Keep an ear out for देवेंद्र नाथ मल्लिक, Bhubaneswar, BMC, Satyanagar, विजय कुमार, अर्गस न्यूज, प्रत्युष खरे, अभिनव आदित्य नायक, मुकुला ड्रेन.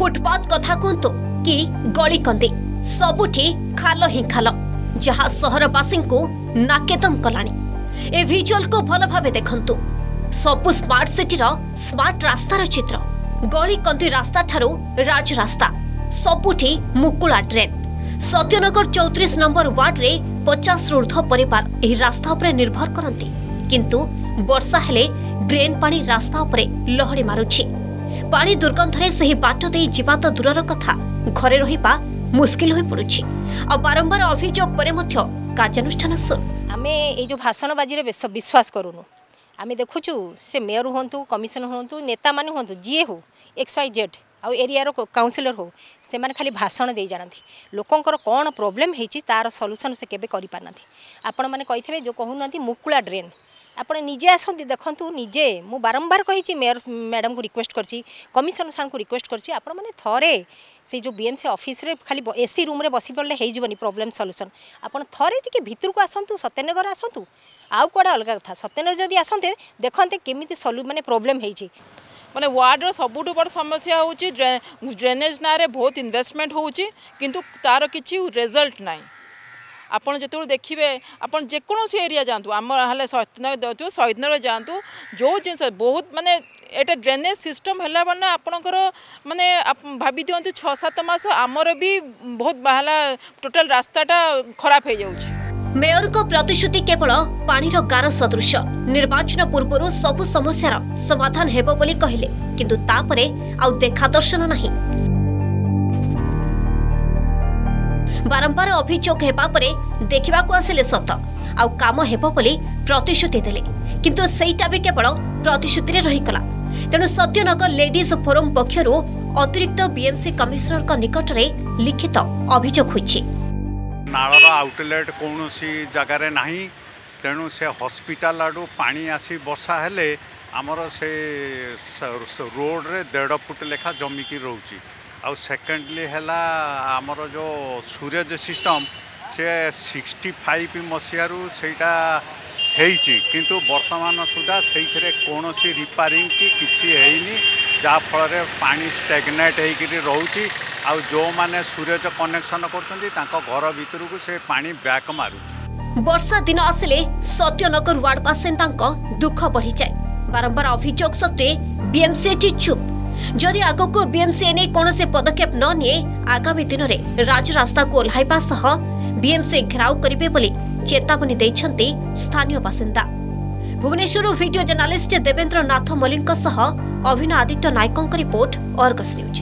Footpath कथा कहतु कि गली कंदी सबुठी खाल ही खाल जहा सहरवासी को नाकेदम कलानी। ए भिजुअल को भल भावे देखंतु सबु स्मार्ट सिटीर स्मार्ट रास्तार चित्र। गली कंदी रास्ता ठारू राज रास्ता सबुठी मुकुला ड्रेन। सत्यनगर 34 नंबर वार्ड रे 50 ऊर्ध्व परिवार एही रास्ता उपरे निर्भर करंती, किंतु वर्षा हेले ड्रेन पानी रास्ता उपरे लहड़ी मारुछि। पानी दुर्गंधरे सही बाट दे जीवा तो दूरर कथा घरे रहिबा मुश्किल होई पड़ुछि। आ बारंबार अभियोग परे मध्य कार्यानुष्ठान सुन आमे ए जो भाषण बाजी रे विश्वास करूनु। आमे देखुछु से मेयर होंतु, कमिशन होंतु, नेता माने होंतु, जे हो XYZ आ एरिया रो काउंसिलर हो, से माने खाली भाषण दे जानथि। लोकंकर कोन प्रॉब्लम हेछि तार सॉल्यूशन से केबे करि पारनथि। आपण माने कहिथबे जो कहउनथि मुकुला ड्रेन आप निजे आसती देखूँ निजे मु बारंबार कही मेयर मैडम को रिक्वेस्ट करछि, कमिशनर सार को रिक्वेस्ट करछि, आपण माने थरे से जो BMC ऑफिस रे खाली एसी रूम रे बसी पड़े हो जीवन प्रॉब्लम सॉल्यूशन। आपण थरे टिके भितर को आसतु, सत्यनगर आसतु, आउ कड़ा अलग कथा। सत्यनगर जदि आसते देखते केमिति सॉल्व माने प्रॉब्लम होई छी। माने वार्ड रो सबुठ बड़ समस्या होउची ड्रेनेज ना रे बहुत इन्वेस्टमेंट होउची, किंतु तार किछि रिजल्ट नाही। आपड़ जो देखिए आपड़ जेकोसी एरिया जातु आम हेल्ले सत्यनगर जातु जो जिन बहुत माने एटा ड्रेनेज सिस्टम है मैंने आपणकर माने भाभी दिवत 6-7 मास आमर भी बहुत बाहला टोटाल रास्ताटा खराब हो जाए। मेयर को प्रतिश्रुति केवल पानी गार सदृश निर्वाचन पूर्व सबू समस्यार समाधान हेबो बोली कहले, किंतु तापरे आउ देखा दर्शन नहीं। बारंबार अभियोग हेबा परे देखा आसिले सत आउ काम हेबो बोली प्रतिश्रुति देले, किंतु सेटा भी केवल प्रतिश्रुति रे रहीगला। तेणु सत्यनगर लेडीज फोरम पक्षरु अतिरिक्त BMC कमिशनर का निकट रे लिखित अभियोग होईछि। नाळर आउटलेट कोनोसी जगह रे नाही, तेणु से हॉस्पिटल आडू पानी आसी बर्षा हेले हमर से रोड रे 1.5 फुट लेखा जमी की रहउछि। और सेकेंडली हैला आमर जो सूर्यज सिस्टम से 65 मसीहारू सेटा होईची, किंतु वर्तमान सुधा से कौन सी रिपेयरिंग की किसी है जाफल पानी स्टैग्नेट होगी। आउ जो माने सूर्यज कनेक्शन कर भीतर को से पानी बैक मारू। वर्षा दिन आसिले सत्यनगर वार्ड बासिंदा दुख बढ़ी जाए। बारंबार अभियोग सत्वे BMC चुप। जदि आगको BMC ने कौन से पदक्षेप न निये आगामी दिन में राजरास्ता को ओह्लैवा सह BMC घेराव करिवे बोली चेतावनी दैछन्ति स्थानीय बासिंदा। भुवनेश्वर वीडियो जर्नालीस्ट देवेंद्र नाथ मल्लिक सह अभिनव आदित्य नायकों रिपोर्ट अर्गस न्यूज।